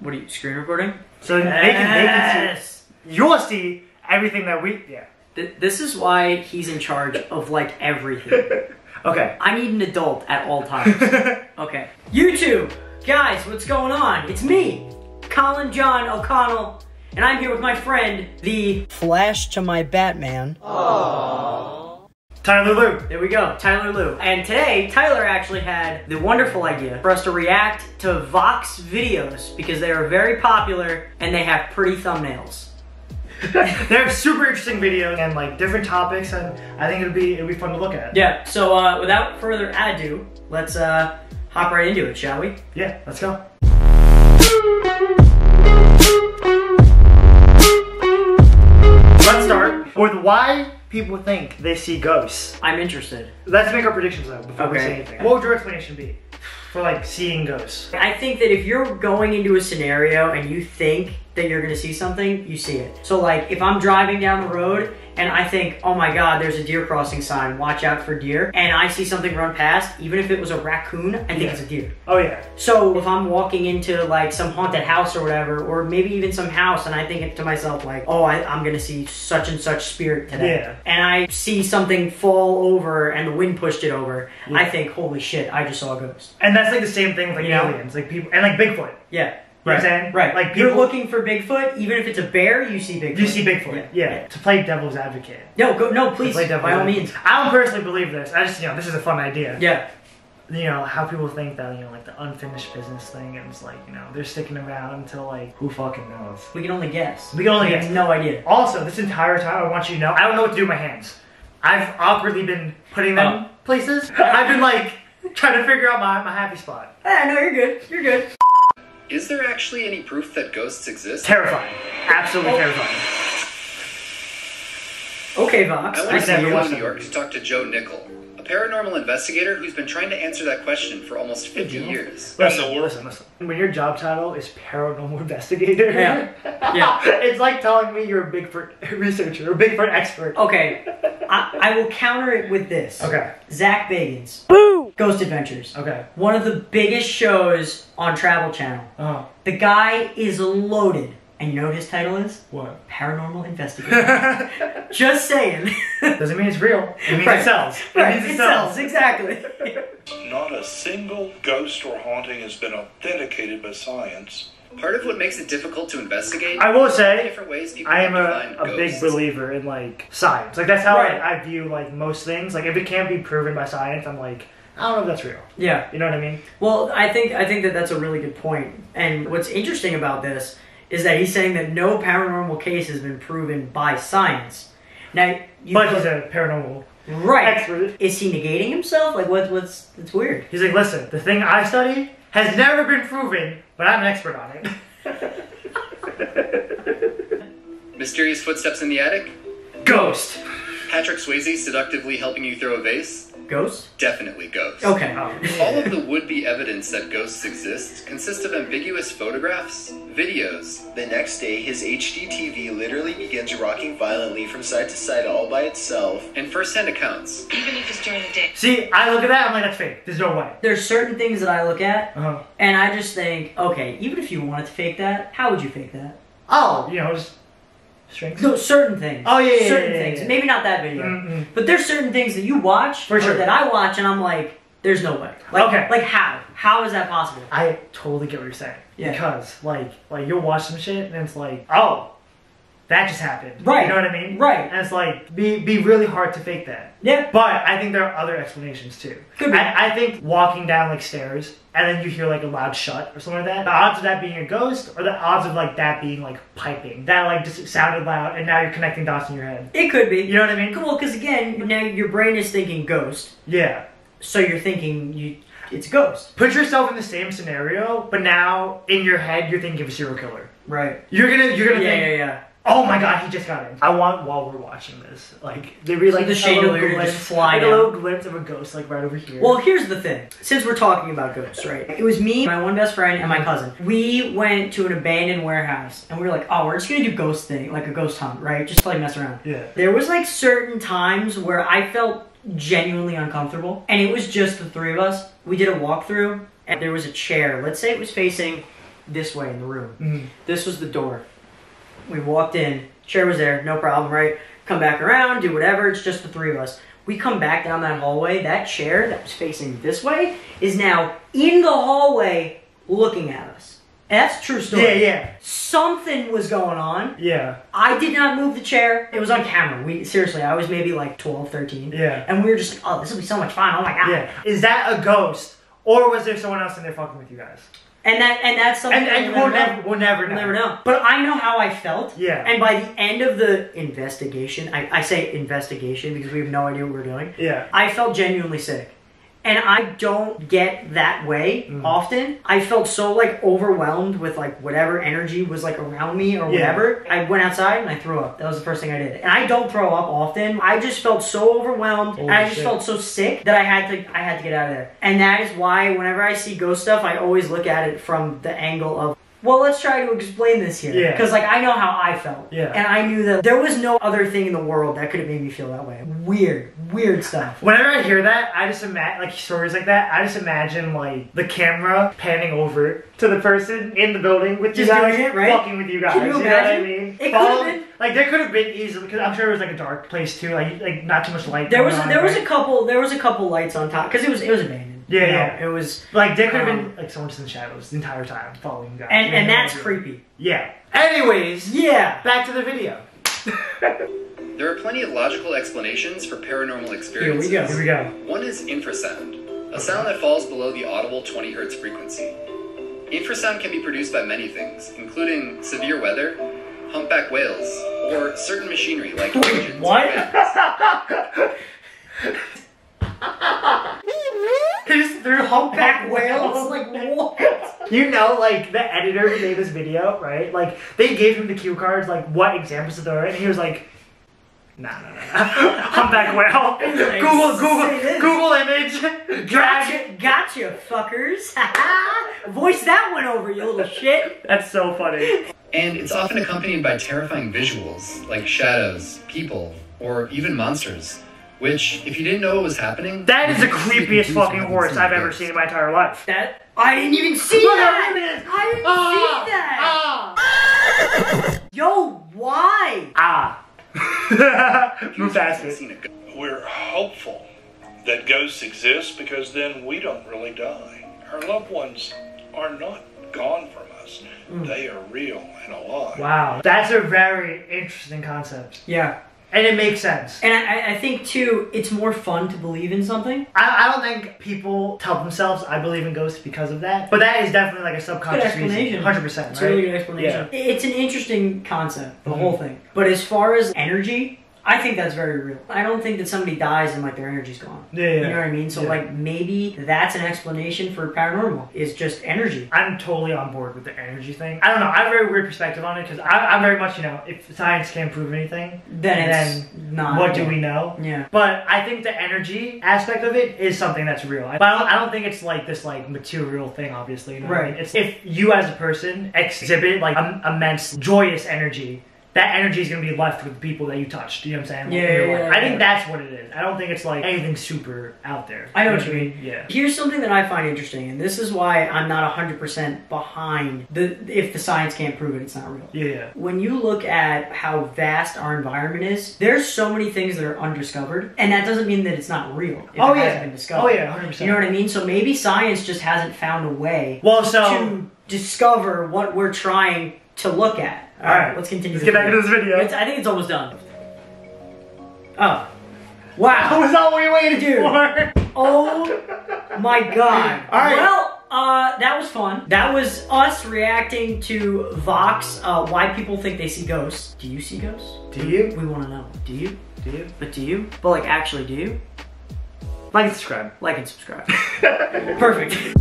What are you, screen recording? So they can see, you'll see everything that we, yeah. This is why he's in charge of like everything. Okay. I need an adult at all times. Okay. YouTube, guys, what's going on? It's me, Colin John O'Connell, and I'm here with my friend, the Flash to my Batman. Aww. Tyler Luu. There we go, Tyler Luu. And today, Tyler actually had the wonderful idea for us to react to Vox videos because they are very popular and they have pretty thumbnails. They have super interesting videos and like different topics, and I think it'd be fun to look at. Yeah. So without further ado, let's hop right into it, shall we? Yeah. Let's go. Let's start with why people think they see ghosts. I'm interested. Let's make our predictions though before we say anything. What would your explanation be for like seeing ghosts? I think that if you're going into a scenario and you think that you're gonna see something, you see it. So like, if I'm driving down the road and I think, oh my God, there's a deer crossing sign, watch out for deer, and I see something run past, even if it was a raccoon, I think it's a deer. Oh yeah. So if I'm walking into like some haunted house or whatever, or maybe even some house, and I think to myself like, oh, I'm gonna see such and such spirit today. Yeah. And I see something fall over and the wind pushed it over, yeah. I think, holy shit, I just saw a ghost. And that's like the same thing with like aliens, like people, and like Bigfoot. Yeah. Right. Right. Like people, you're looking for Bigfoot, even if it's a bear, you see Bigfoot. You see Bigfoot. Yeah. Yeah. To play devil's advocate. No, go. No, please. By all means. I don't personally believe this. I just, you know, this is a fun idea. Yeah. You know how people think that, you know, like the unfinished business thing, and it's like, you know, they're sticking around until like, who fucking knows? We can only guess. We can only guess. No idea. Also, this entire time, I want you to know, I don't know what to do with my hands. I've awkwardly been putting them places. I've been like trying to figure out my happy spot. I know, you're good. You're good. Is there actually any proof that ghosts exist? Terrifying. Absolutely terrifying. Okay, Vox. I went to New York to talk to Joe Nickell, a paranormal investigator who's been trying to answer that question for almost 50 years. Listen. When your job title is paranormal investigator, it's like telling me you're a Bigfoot researcher, or a Bigfoot expert. Okay, I will counter it with this. Okay. Zach Bagans. Boo! Ghost Adventures. Okay. One of the biggest shows on Travel Channel. Oh. The guy is loaded. And you know what his title is? What? Paranormal Investigator. Just saying. Doesn't mean it's real. It means it sells. Right. It sells, exactly. Not a single ghost or haunting has been authenticated by science. Part of what makes it difficult to investigate, I will say, I am a big believer in like science. Like that's how I view like most things. Like if it can't be proven by science, I'm like, I don't know if that's real. Yeah. You know what I mean? Well, I think that that's a really good point. And what's interesting about this is that he's saying that no paranormal case has been proven by science. Now, but he's a paranormal expert. Is he negating himself? Like what's it's weird. He's like, listen, the thing I study has never been proven, but I'm an expert on it. Mysterious footsteps in the attic? Ghost! Patrick Swayze seductively helping you throw a vase? Ghost? Definitely ghost. Okay. All of the would-be evidence that ghosts exist consists of ambiguous photographs, videos. The next day, his HDTV literally begins rocking violently from side to side all by itself, and first-hand accounts. Even if it's during the day. See, I look at that, I'm like, that's fake. There's no way. There's certain things that I look at, and I just think, okay, even if you wanted to fake that, how would you fake that? Oh, you know, just... Strings? No, certain things. Oh, yeah, certain things. Yeah. Maybe not that video. But there's certain things that you watch, or that I watch, and I'm like, there's no way. Like, like, how? How is that possible? I totally get what you're saying. Yeah. Because, like you'll watch some shit, and it's like, oh, that just happened. Right. You know what I mean? Right. And it's like, be really hard to fake that. Yeah. But I think there are other explanations, too. Could be. I think walking down, like, stairs, and then you hear, like, a loud shut or something like that. The odds of that being a ghost, or the odds of, like, that being, like, piping. That, like, just sounded loud, and now you're connecting dots in your head. It could be. You know what I mean? Cool, because, again, now your brain is thinking ghost. Yeah. So you're thinking it's a ghost. Put yourself in the same scenario, but now, in your head, you're thinking of a serial killer. Right. You're gonna think... Yeah. Oh my God, he just got in. I want, while we're watching this, like, there be like, so the chandelier just flying out. A little glimpse of a ghost, like, right over here. Well, here's the thing. Since we're talking about ghosts, right? It was me, my one best friend, and my cousin. We went to an abandoned warehouse, and we were like, oh, we're just gonna do ghost thing, like a ghost hunt, right? Just to, like, mess around. Yeah. There was, like, certain times where I felt genuinely uncomfortable, and it was just the three of us. We did a walkthrough, and there was a chair. Let's say it was facing this way in the room. Mm-hmm. This was the door. We walked in, chair was there, no problem, right? Come back around, do whatever, it's just the three of us. We come back down that hallway, that chair that was facing this way is now in the hallway looking at us. And that's a true story. Yeah, yeah. Something was going on. Yeah. I did not move the chair. It was on camera. We seriously, I was maybe like 12, 13. Yeah. And we were just like, oh, this will be so much fun. Oh my God. Yeah. Is that a ghost? Or was there someone else in there fucking with you guys? And that's something and we'll never know. But I know how I felt. Yeah. And by the end of the investigation, I say investigation because we have no idea what we're doing. Yeah. I felt genuinely sick. And I don't get that way often. I felt so like overwhelmed with like whatever energy was like around me or whatever. I went outside and I threw up. That was the first thing I did. And I don't throw up often. I just felt so overwhelmed and I just felt so sick that I had to get out of there. And that is why whenever I see ghost stuff, I always look at it from the angle of, well, let's try to explain this here. Yeah. Because like I know how I felt. Yeah. And I knew that there was no other thing in the world that could have made me feel that way. Weird stuff. Whenever I hear that, I just imagine like stories like that, I just imagine like the camera panning over to the person in the building with you guys, right? Fucking with you guys. Can you imagine? You know what I mean? It could have been like there could have been easily, because I'm sure it was like a dark place too, like not too much light. There was a couple lights on top because it was abandoned. Yeah, yeah. It was like there could have been like someone just in the shadows the entire time following you guys. And that's creepy. Yeah. Anyways, yeah. Back to the video. There are plenty of logical explanations for paranormal experiences. Here we go. One is infrasound, a sound that falls below the audible 20 hertz frequency. Infrasound can be produced by many things, including severe weather, humpback whales, or certain machinery like engines. What? He just threw humpback whales? Like, what? You know, like, the editor who made this video, right? Like, they gave him the cue cards, like, what examples there are, and he was like, Nah. Humpback whale. Google image. Gotcha, fuckers. Voice that one over, you little shit. That's so funny. And it's often accompanied by terrifying visuals, like shadows, people, or even monsters. Which, if you didn't know what was happening... That is the creepiest fucking horse I've ever seen in my entire life. That... I didn't even see that! Yo, why? Move faster. We're hopeful that ghosts exist because then we don't really die. Our loved ones are not gone from us. They are real and alive. Wow. That's a very interesting concept. Yeah. And it makes sense. And I think, too, it's more fun to believe in something. I don't think people tell themselves, I believe in ghosts because of that. But that is definitely like a subconscious reason. 100%, it's right? Really good explanation. Yeah. It's an interesting concept, the whole thing. But as far as energy, I think that's very real. I don't think that somebody dies and like their energy's gone. Yeah, you know what I mean? So like maybe that's an explanation for paranormal. It's just energy. I'm totally on board with the energy thing. I don't know. I have a very weird perspective on it because I'm very much, you know, if science can't prove anything, then what do we know? Yeah. But I think the energy aspect of it is something that's real. But I don't think it's like this like material thing, obviously. You know what I mean? It's if you as a person exhibit like immense joyous energy, that energy is going to be left with the people that you touched. You know what I'm saying? Like, I think that's what it is. I don't think it's like anything super out there. I know what you mean. Yeah. Here's something that I find interesting, and this is why I'm not 100% behind the if the science can't prove it, it's not real. Yeah. When you look at how vast our environment is, there's so many things that are undiscovered, and that doesn't mean that it's not real. It hasn't been discovered. Oh yeah, 100%. You know what I mean? So maybe science just hasn't found a way to discover what we're trying to look at. Alright, let's continue. Let's get back to this video. I think it's almost done. Oh. Wow. That was not what we waited for. Oh my God. Alright. Well, that was fun. That was us reacting to Vox, why people think they see ghosts. Do you see ghosts? Do you? We want to know. Do you? Do you? But do you? But like actually do you? Like and subscribe. Perfect.